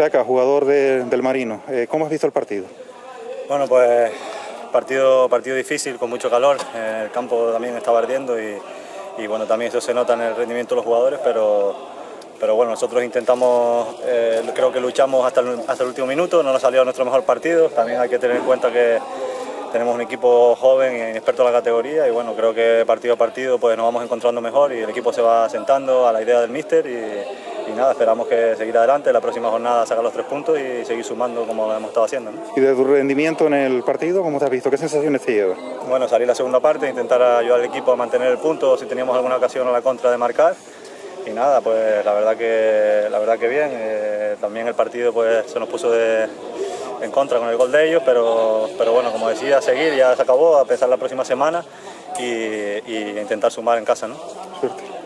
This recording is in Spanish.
Arteaca, jugador del Marino, ¿cómo has visto el partido? Bueno, pues partido difícil, con mucho calor, el campo también estaba ardiendo y bueno, también eso se nota en el rendimiento de los jugadores, pero bueno, nosotros intentamos, creo que luchamos hasta el último minuto, no nos salió nuestro mejor partido. También hay que tener en cuenta que tenemos un equipo joven y inexperto en la categoría y bueno, creo que partido a partido pues nos vamos encontrando mejor y el equipo se va asentando a la idea del míster y nada, esperamos que seguir adelante, la próxima jornada sacar los 3 puntos y seguir sumando como lo hemos estado haciendo, ¿no? ¿Y de tu rendimiento en el partido, cómo te has visto? ¿Qué sensaciones te llevas? Bueno, salir la segunda parte, intentar ayudar al equipo a mantener el punto, si teníamos alguna ocasión a la contra de marcar. Y nada, pues la verdad que bien, también el partido pues se nos puso en contra con el gol de ellos, pero bueno, como decía, seguir, ya se acabó, a pensar la próxima semana y intentar sumar en casa, ¿no? Suerte.